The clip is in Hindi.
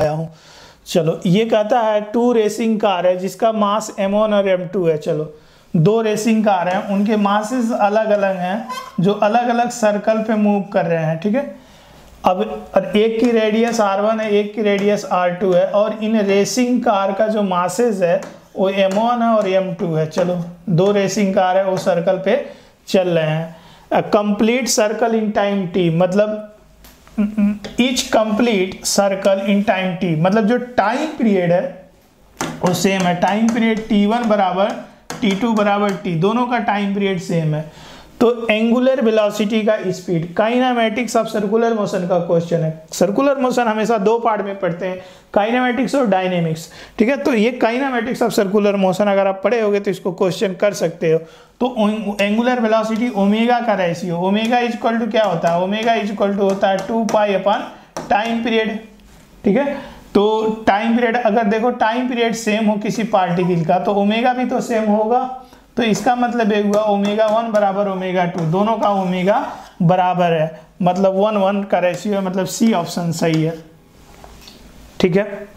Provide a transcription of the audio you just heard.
आया हूँ। चलो ये कहता है 2 रेसिंग कार है जिसका मास m1 और m2 है। चलो 2 रेसिंग कार हैं, उनके मासेस अलग अलग हैं जो अलग अलग सर्कल पे मूव कर रहे हैं, ठीक है। अब एक की रेडियस r1 है, एक की रेडियस r2 है और इन रेसिंग कार का जो मासेस है वो m1 है और m2 है। चलो 2 रेसिंग कार है वो सर्कल पे चल रहे हैं। Complete circle in time t, मतलब each complete circle in time T, मतलब जो टाइम पीरियड है वो सेम है। टाइम पीरियड t1 बराबर t2 बराबर t, दोनों का टाइम पीरियड सेम है। तो एंगुलर वेलोसिटी का speed, kinematics of circular motion का क्वेश्चन है। सर्कुलर मोशन हमेशा 2 पार्ट में पढ़ते हैं, काइनेमैटिक्स और डायनेमिक्स, ठीक है। तो ये काइनेमैटिक्स ऑफ सर्कुलर मोशन अगर आप पढ़े होगे तो इसको क्वेश्चन कर सकते हो। तो एंगुलर वेलोसिटी ओमेगा का ratio, omega is equal to क्या होता है, ओमेगा इज इक्वल टू होता है 2 पाई अपॉन टाइम पीरियड, ठीक है। तो टाइम पीरियड अगर देखो टाइम पीरियड सेम हो किसी पार्टिकल का तो ओमेगा भी तो सेम होगा। तो इसका मतलब ये हुआ ओमेगा 1 बराबर ओमेगा 2, दोनों का ओमेगा बराबर है, मतलब 1:1 का रेशियो है, मतलब C ऑप्शन सही है, ठीक है।